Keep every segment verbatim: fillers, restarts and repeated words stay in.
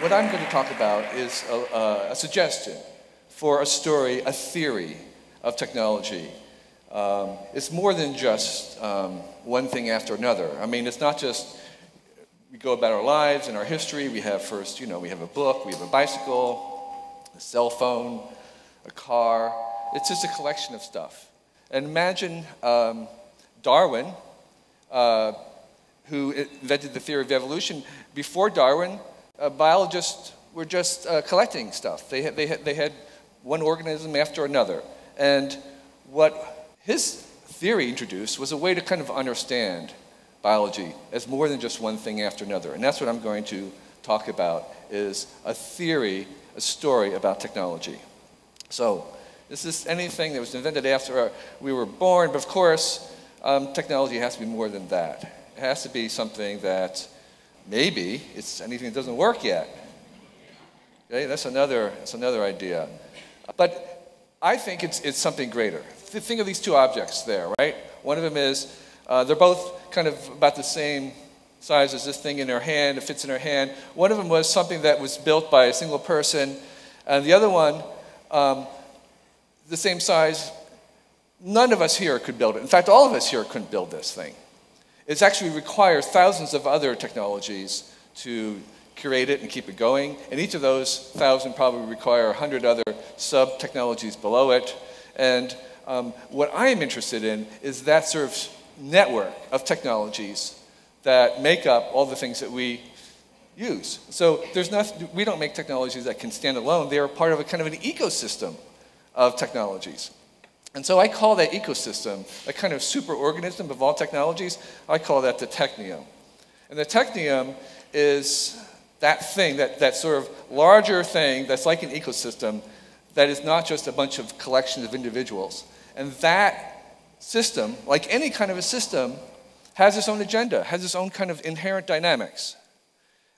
what I'm going to talk about is a, uh, a suggestion for a story, a theory of technology. Um, it's more than just um, one thing after another. I mean, it's not just we go about our lives and our history. We have first, you know, we have a book, we have a bicycle, a cell phone, a car. It's just a collection of stuff. And imagine um, Darwin, uh, who invented the theory of evolution. Before Darwin, uh, biologists were just uh, collecting stuff. They had, they, had, they had one organism after another. And what his theory introduced was a way to kind of understand biology as more than just one thing after another. And that's what I'm going to talk about, is a theory, a story about technology. So this is anything that was invented after our, we were born, but of course, um, technology has to be more than that. It has to be something that maybe it's anything that doesn't work yet. Okay, that's another, that's another idea. But I think it's, it's something greater. Think of these two objects there, right? One of them is, uh, they're both kind of about the same size as this thing in her hand, it fits in her hand. One of them was something that was built by a single person, and the other one, um, the same size, none of us here could build it. In fact, all of us here couldn't build this thing. It actually requires thousands of other technologies to curate it and keep it going, and each of those thousand probably require a hundred other sub-technologies below it. And um, what I am interested in is that sort of network of technologies that make up all the things that we use. So there's nothing, we don't make technologies that can stand alone. They are part of a kind of an ecosystem of technologies. And so I call that ecosystem, a kind of superorganism of all technologies, I call that the technium. And the technium is that thing, that, that sort of larger thing that's like an ecosystem that is not just a bunch of collections of individuals. And that system, like any kind of a system, has its own agenda, has its own kind of inherent dynamics.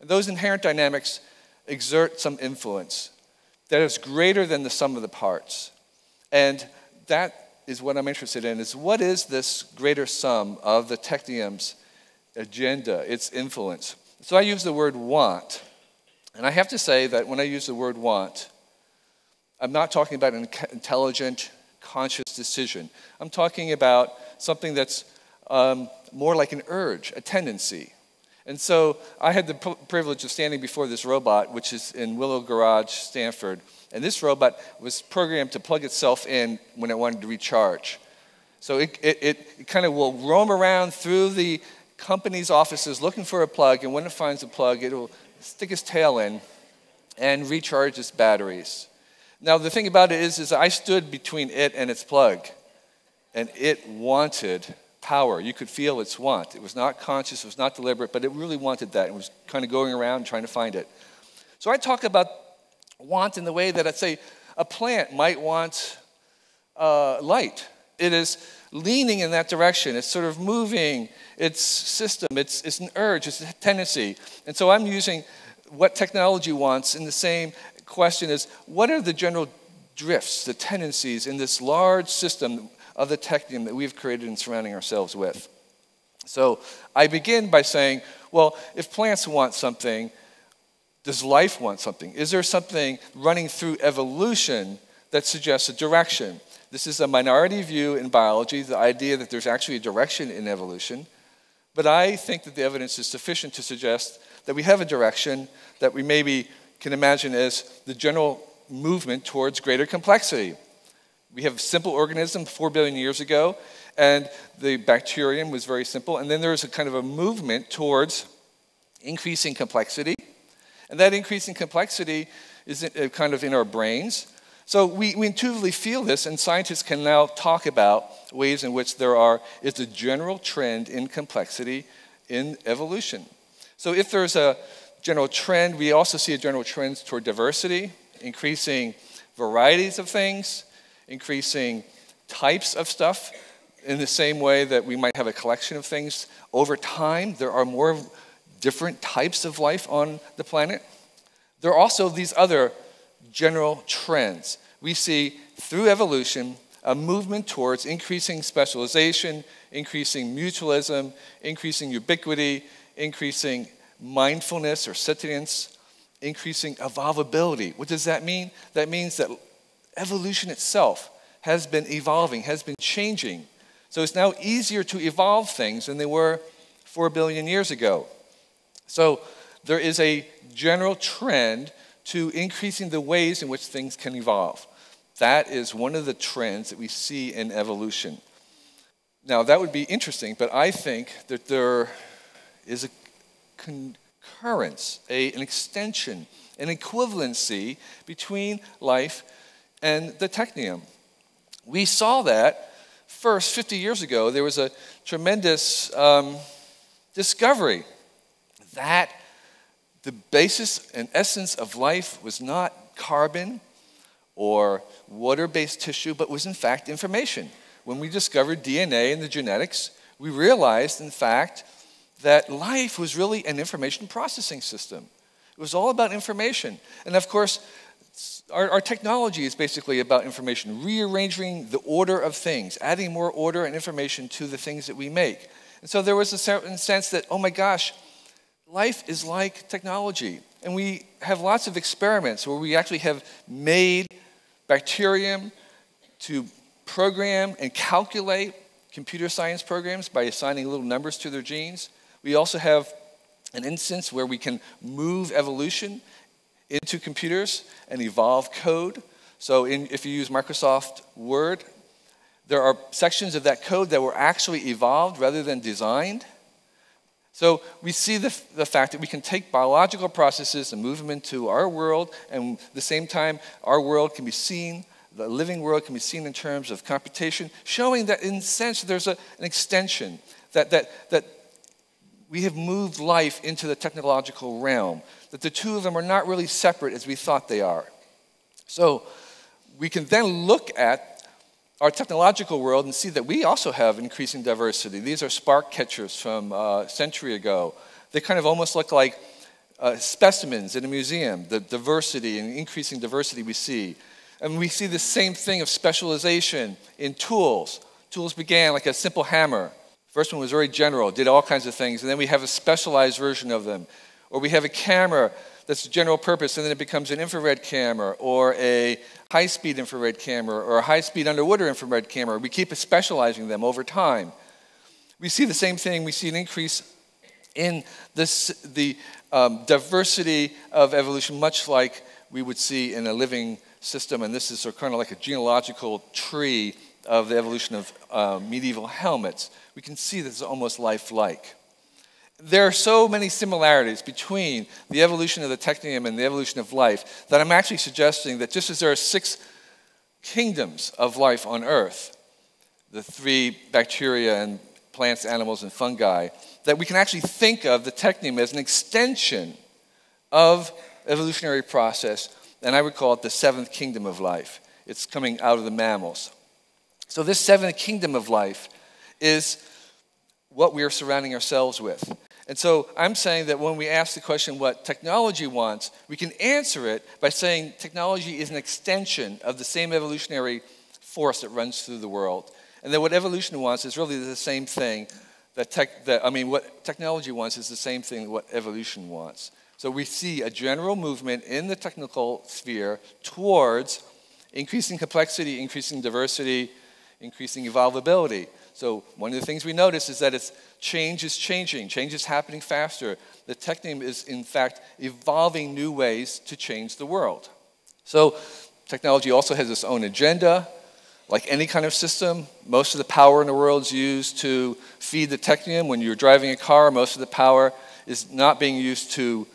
And those inherent dynamics exert some influence that is greater than the sum of the parts. And that is what I'm interested in, is what is this greater sum of the technium's agenda, its influence? So I use the word want, and I have to say that when I use the word want, I'm not talking about an intelligent, conscious decision. I'm talking about something that's um, more like an urge, a tendency. And so I had the privilege of standing before this robot, which is in Willow Garage, Stanford, and this robot was programmed to plug itself in when it wanted to recharge. So it, it, it, it kind of will roam around through the company's offices looking for a plug, and when it finds a plug, it will stick its tail in and recharge its batteries. Now, the thing about it is, is I stood between it and its plug, and it wanted power. You could feel its want. It was not conscious, it was not deliberate, but it really wanted that and was kind of going around trying to find it. So I talk about want in the way that I'd say a plant might want uh, light. It is leaning in that direction. It's sort of moving its system. It's, it's an urge. It's a tendency. And so I'm using what technology wants in the same question as what are the general drifts, the tendencies in this large system of the technium that we've created and surrounding ourselves with. So I begin by saying, well, if plants want something, does life want something? Is there something running through evolution that suggests a direction? This is a minority view in biology, the idea that there's actually a direction in evolution. But I think that the evidence is sufficient to suggest that we have a direction that we maybe can imagine as the general movement towards greater complexity. We have a simple organism four billion years ago, and the bacterium was very simple. And then there was a kind of a movement towards increasing complexity. And that increasing complexity is kind of in our brains. So we, we intuitively feel this, and scientists can now talk about ways in which there are, it's a general trend in complexity in evolution. So if there's a general trend, we also see a general trend toward diversity, increasing varieties of things, increasing types of stuff, in the same way that we might have a collection of things. Over time, there are more different types of life on the planet. There are also these other general trends. We see through evolution a movement towards increasing specialization, increasing mutualism, increasing ubiquity, increasing mindfulness or sentience, increasing evolvability. What does that mean? That means that evolution itself has been evolving, has been changing. So it's now easier to evolve things than they were four billion years ago. So there is a general trend to increasing the ways in which things can evolve. That is one of the trends that we see in evolution. Now, that would be interesting, but I think that there is a concurrence, a, an extension, an equivalency between life and the technium. We saw that first fifty years ago. There was a tremendous um, discovery that the basis and essence of life was not carbon or water-based tissue, but was in fact information. When we discovered D N A and the genetics, we realized, in fact, that life was really an information processing system. It was all about information. And of course, our, our technology is basically about information, rearranging the order of things, adding more order and information to the things that we make. And so there was a certain sense that, oh my gosh, life is like technology. And we have lots of experiments where we actually have made bacterium to program and calculate computer science programs by assigning little numbers to their genes. We also have an instance where we can move evolution into computers and evolve code. So in, if you use Microsoft Word, there are sections of that code that were actually evolved rather than designed. So we see the, the fact that we can take biological processes and move them into our world, and at the same time, our world can be seen the living world can be seen in terms of computation, showing that in a sense there's a, an extension, that, that, that we have moved life into the technological realm, that the two of them are not really separate as we thought they are. So we can then look at our technological world and see that we also have increasing diversity. These are spark catchers from uh, a century ago. They kind of almost look like uh, specimens in a museum, the diversity and increasing diversity we see. And we see the same thing of specialization in tools. Tools began like a simple hammer. First one was very general, did all kinds of things, and then we have a specialized version of them. Or we have a camera that's general purpose, and then it becomes an infrared camera, or a high-speed infrared camera, or a high-speed underwater infrared camera. We keep specializing them over time. We see the same thing. We see an increase in this, the um, diversity of evolution, much like we would see in a living system, and this is sort of kind of like a genealogical tree of the evolution of uh, medieval helmets. We can see this is almost lifelike. There are so many similarities between the evolution of the technium and the evolution of life that I'm actually suggesting that just as there are six kingdoms of life on Earth, the three bacteria and plants, animals, and fungi, that we can actually think of the technium as an extension of evolutionary process. And I would call it the seventh kingdom of life. It's coming out of the mammals. So this seventh kingdom of life is what we are surrounding ourselves with. And so I'm saying that when we ask the question what technology wants, we can answer it by saying technology is an extension of the same evolutionary force that runs through the world. And that what evolution wants is really the same thing that, tech, that I mean, what technology wants is the same thing that what evolution wants. So we see a general movement in the technical sphere towards increasing complexity, increasing diversity, increasing evolvability. So one of the things we notice is that it's change is changing, change is happening faster. The technium is, in fact, evolving new ways to change the world. So technology also has its own agenda. Like any kind of system, most of the power in the world is used to feed the technium. When you're driving a car, most of the power is not being used to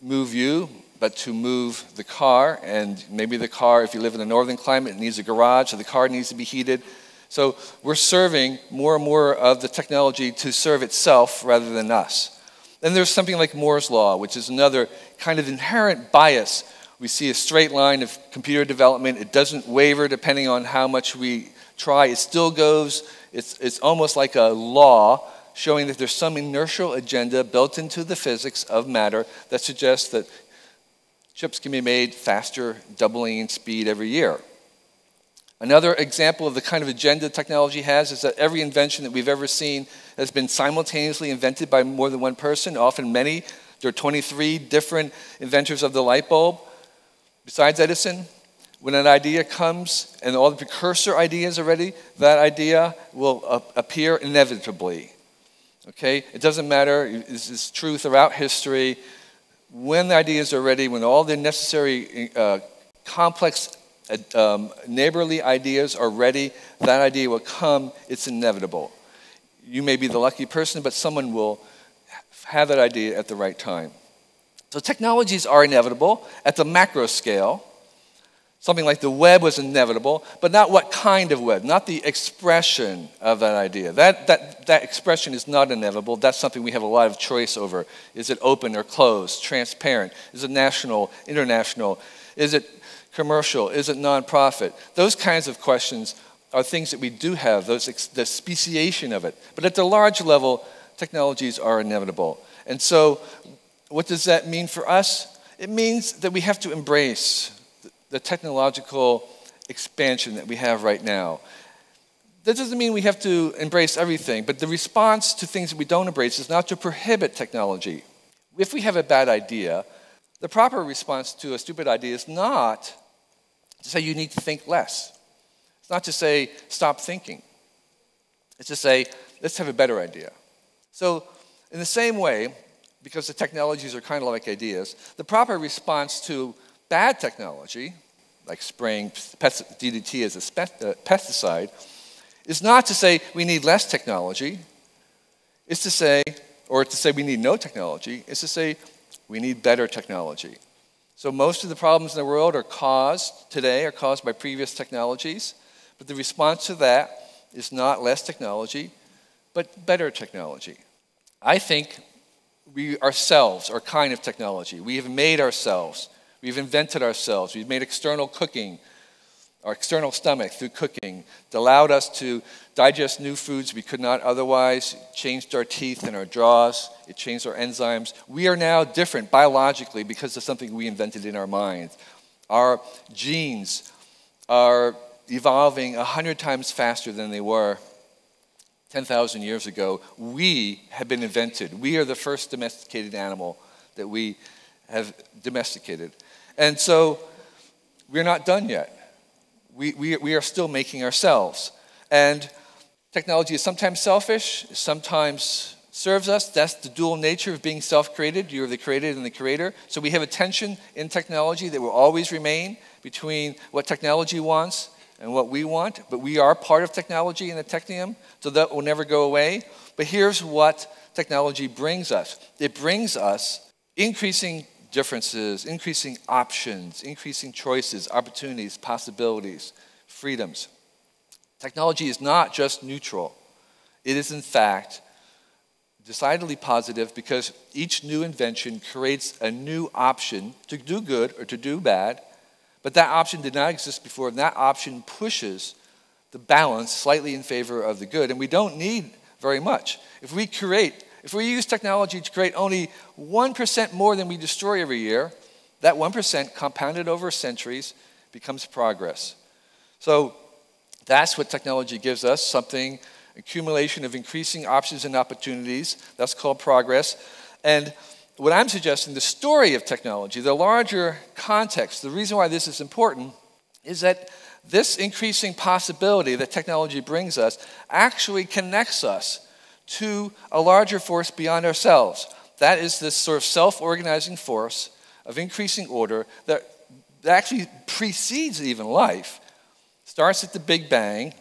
move you, but to move the car. And maybe the car, if you live in a northern climate, it needs a garage, so the car needs to be heated. So we're serving more and more of the technology to serve itself rather than us. Then there's something like Moore's Law, which is another kind of inherent bias. We see a straight line of computer development. It doesn't waver depending on how much we try. It still goes. It's, it's almost like a law, showing that there's some inertial agenda built into the physics of matter that suggests that chips can be made faster, doubling in speed every year. Another example of the kind of agenda technology has is that every invention that we've ever seen has been simultaneously invented by more than one person, often many There are twenty-three different inventors of the light bulb, besides Edison. When an idea comes, and all the precursor ideas are ready, that idea will uh, appear inevitably. Okay? It doesn't matter, this is true throughout history. When the ideas are ready, when all the necessary uh, complex uh, um, neighborly ideas are ready, that idea will come, it's inevitable. You may be the lucky person, but someone will have that idea at the right time. So technologies are inevitable at the macro scale. Something like the web was inevitable, but not what kind of web, not the expression of that idea. That, that, that expression is not inevitable. That's something we have a lot of choice over. Is it open or closed, transparent? Is it national, international? Is it commercial? Is it nonprofit? Those kinds of questions are things that we do have, those ex the speciation of it. But at the large level, technologies are inevitable. And so what does that mean for us? It means that we have to embrace the technological expansion that we have right now. That doesn't mean we have to embrace everything, but the response to things that we don't embrace is not to prohibit technology. If we have a bad idea, the proper response to a stupid idea is not to say you need to think less. It's not to say stop thinking. It's to say, let's have a better idea. So in the same way, because the technologies are kind of like ideas, the proper response to bad technology, like spraying D D T as a pesticide, is not to say we need less technology, it's to say, or to say we need no technology, it's to say we need better technology. So most of the problems in the world are caused today, are caused by previous technologies, but the response to that is not less technology, but better technology. I think we ourselves are kind of technology. We have made ourselves. We've invented ourselves. We've made external cooking, our external stomach through cooking, that allowed us to digest new foods we could not otherwise, it changed our teeth and our jaws, it changed our enzymes. We are now different biologically because of something we invented in our minds. Our genes are evolving a hundred times faster than they were ten thousand years ago. We have been invented. We are the first domesticated animal that we have domesticated. And so we're not done yet. We, we, we are still making ourselves. And technology is sometimes selfish, sometimes serves us. That's the dual nature of being self-created. You're the created and the creator. So we have a tension in technology that will always remain between what technology wants and what we want. But we are part of technology in the Technium, so that will never go away. But here's what technology brings us. It brings us increasing differences, increasing options, increasing choices, opportunities, possibilities, freedoms. Technology is not just neutral. It is, in fact, decidedly positive because each new invention creates a new option to do good or to do bad, but that option did not exist before, and that option pushes the balance slightly in favor of the good, and we don't need very much. If we create If we use technology to create only one percent more than we destroy every year, that one percent compounded over centuries becomes progress. So that's what technology gives us, something, accumulation of increasing options and opportunities. That's called progress. And what I'm suggesting, the story of technology, the larger context, the reason why this is important is that this increasing possibility that technology brings us actually connects us to a larger force beyond ourselves. That is this sort of self-organizing force of increasing order that actually precedes even life, starts at the Big Bang,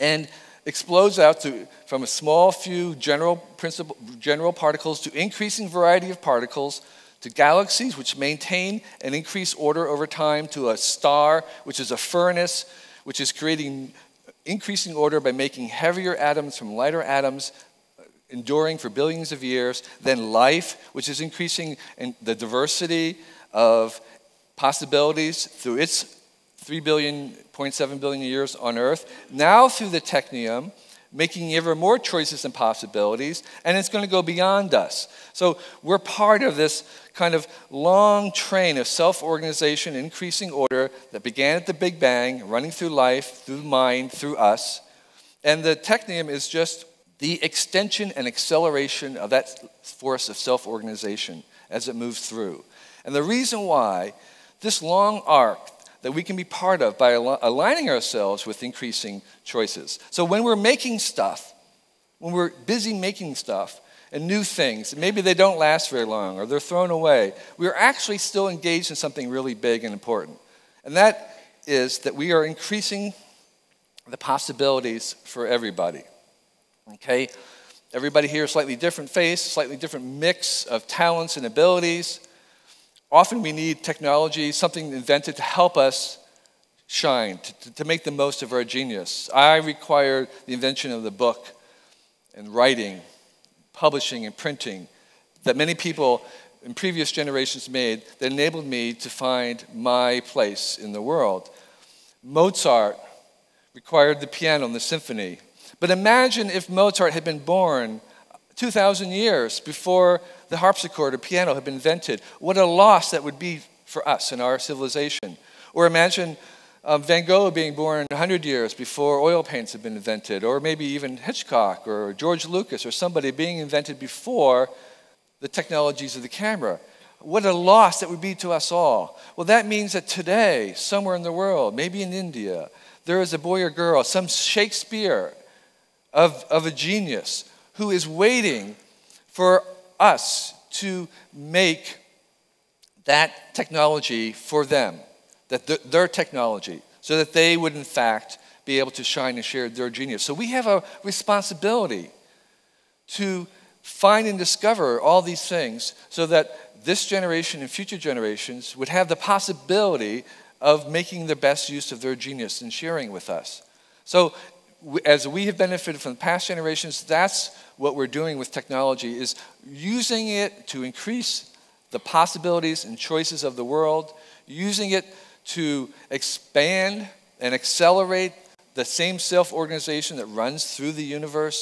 and explodes out to, from a small few general, principle, general particles to increasing variety of particles, to galaxies which maintain an increased order over time, to a star which is a furnace, which is creating increasing order by making heavier atoms from lighter atoms, enduring for billions of years, then life, which is increasing in the diversity of possibilities through its three billion, zero point seven billion years on Earth, now through the Technium, making ever more choices and possibilities, and it's going to go beyond us. So we're part of this kind of long train of self-organization, increasing order that began at the Big Bang, running through life, through mind, through us. And the Technium is just the extension and acceleration of that force of self-organization as it moves through. And the reason why this long arc that we can be part of by al aligning ourselves with increasing choices. So when we're making stuff, when we're busy making stuff and new things, maybe they don't last very long or they're thrown away, we're actually still engaged in something really big and important. And that is that we are increasing the possibilities for everybody, okay? Everybody here, slightly different face, slightly different mix of talents and abilities. Often we need technology, something invented to help us shine, to, to make the most of our genius. I required the invention of the book and writing, publishing and printing that many people in previous generations made that enabled me to find my place in the world. Mozart required the piano and the symphony. But imagine if Mozart had been born two thousand years before the harpsichord or piano had been invented. What a loss that would be for us and our civilization. Or imagine um, Van Gogh being born one hundred years before oil paints had been invented, or maybe even Hitchcock or George Lucas or somebody being invented before the technologies of the camera. What a loss that would be to us all. Well, that means that today, somewhere in the world, maybe in India, there is a boy or girl, some Shakespeare of, of a genius who is waiting for us to make that technology for them, that th their technology, so that they would in fact be able to shine and share their genius. So we have a responsibility to find and discover all these things so that this generation and future generations would have the possibility of making the best use of their genius and sharing with us. So as we have benefited from past generations, that's what we're doing with technology, is using it to increase the possibilities and choices of the world, using it to expand and accelerate the same self-organization that runs through the universe.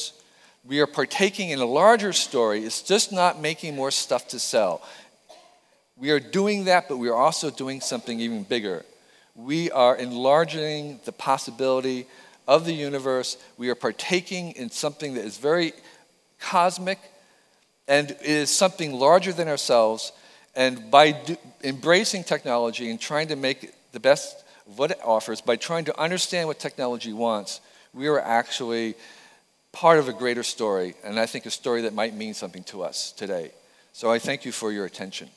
We are partaking in a larger story. It's just not making more stuff to sell. We are doing that, but we are also doing something even bigger. We are enlarging the possibility of the universe. We are partaking in something that is very cosmic and is something larger than ourselves. And by do, embracing technology and trying to make the best of what it offers, by trying to understand what technology wants, we are actually part of a greater story, and I think a story that might mean something to us today. So I thank you for your attention.